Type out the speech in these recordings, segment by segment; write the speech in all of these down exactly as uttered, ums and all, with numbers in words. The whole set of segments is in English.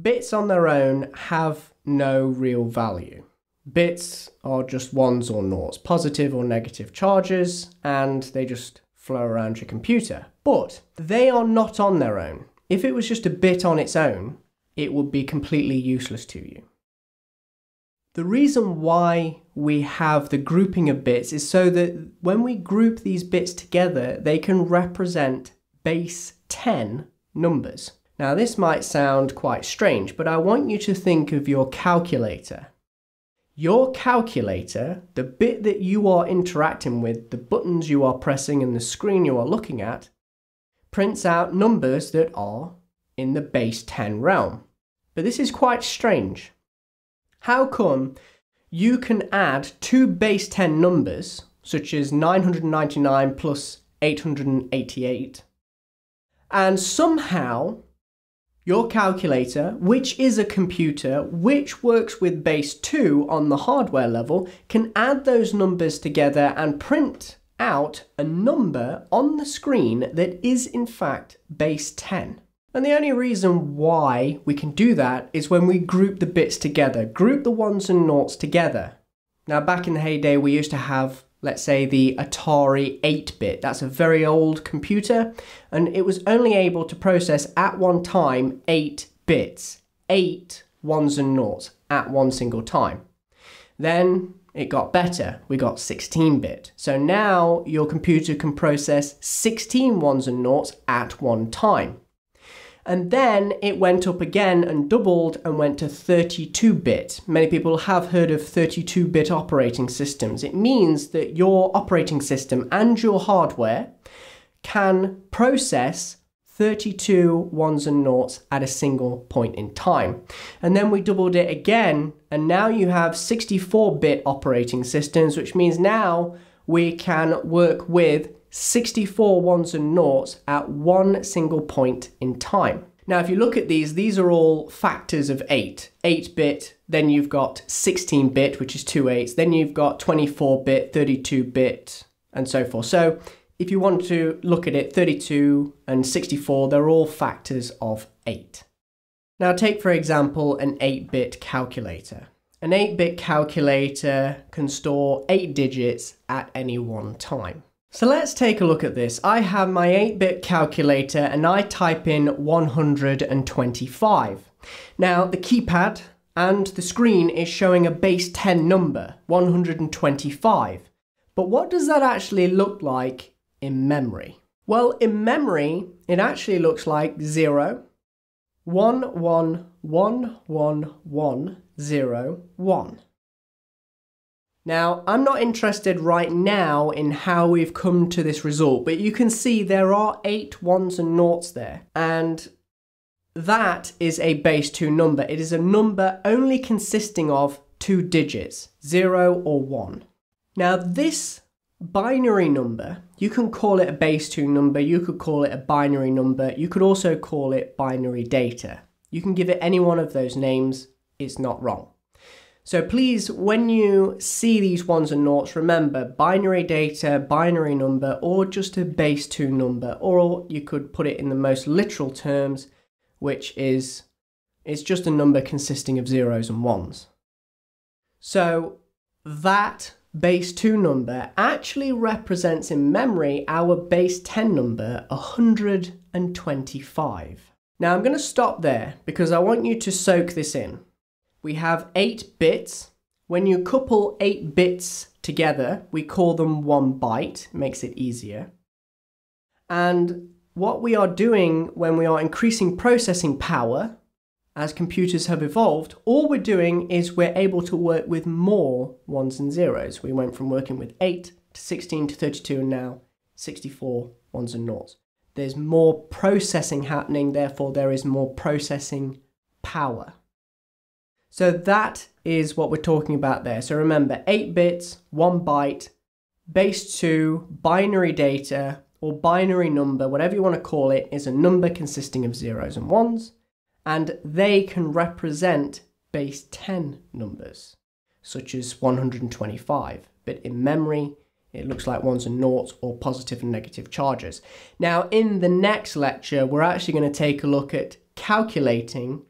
Bits on their own have no real value. Bits are just ones or noughts, positive or negative charges, and they just flow around your computer. But they are not on their own. If it was just a bit on its own, it would be completely useless to you. The reason why we have the grouping of bits is so that when we group these bits together, they can represent base ten numbers. Now this might sound quite strange, but I want you to think of your calculator. Your calculator, the bit that you are interacting with, the buttons you are pressing and the screen you are looking at, prints out numbers that are in the base ten realm. But this is quite strange. How come you can add two base ten numbers, such as nine hundred ninety-nine plus eight hundred eighty-eight, and somehow your calculator, which is a computer, which works with base two on the hardware level, can add those numbers together and print out a number on the screen that is in fact base ten. And the only reason why we can do that is when we group the bits together, group the ones and noughts together. Now back in the heyday we used to have, let's say, the Atari eight bit. That's a very old computer, and it was only able to process at one time eight bits, eight ones and noughts at one single time. Then it got better, we got sixteen bit. So now your computer can process sixteen ones and noughts at one time. And then it went up again and doubled and went to thirty-two bit. Many people have heard of thirty-two bit operating systems. It means that your operating system and your hardware can process thirty-two ones and noughts at a single point in time. And then we doubled it again, and now you have sixty-four bit operating systems, which means now we can work with sixty-four ones and noughts at one single point in time. Now if you look at these, these are all factors of eight. eight bit, then you've got sixteen bit, which is two eights, then you've got twenty-four bit, thirty-two bit, and so forth. So if you want to look at it, thirty-two and sixty-four, they're all factors of eight. Now take for example an eight bit calculator. An eight bit calculator can store eight digits at any one time. So let's take a look at this. I have my eight bit calculator and I type in one hundred twenty-five. Now the keypad and the screen is showing a base ten number, one hundred twenty-five. But what does that actually look like in memory? Well, in memory, it actually looks like zero, one, one, one, one, one, zero, one. Now, I'm not interested right now in how we've come to this result, but you can see there are eight ones and noughts there, and that is a base two number. It is a number only consisting of two digits, zero or one. Now, this binary number, you can call it a base two number, you could call it a binary number, you could also call it binary data. You can give it any one of those names, it's not wrong. So please, when you see these ones and noughts, remember binary data, binary number, or just a base two number, or you could put it in the most literal terms, which is, it's just a number consisting of zeros and ones. So that base two number actually represents in memory our base ten number, one hundred twenty-five. Now I'm going to stop there because I want you to soak this in. We have eight bits. When you couple eight bits together, we call them one byte, makes it easier. And what we are doing when we are increasing processing power, as computers have evolved, all we're doing is we're able to work with more ones and zeros. We went from working with eight to sixteen to thirty-two, and now sixty-four ones and noughts. There's more processing happening, therefore there is more processing power. So that is what we're talking about there. So remember, eight bits, one byte, base two, binary data, or binary number, whatever you want to call it, is a number consisting of zeros and ones, and they can represent base ten numbers, such as one hundred twenty-five. But in memory, it looks like ones and noughts or positive and negative charges. Now, in the next lecture, we're actually going to take a look at calculating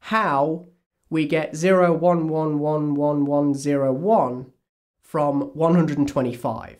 how we get zero, one, one, one, one, one, zero, one from one hundred twenty-five.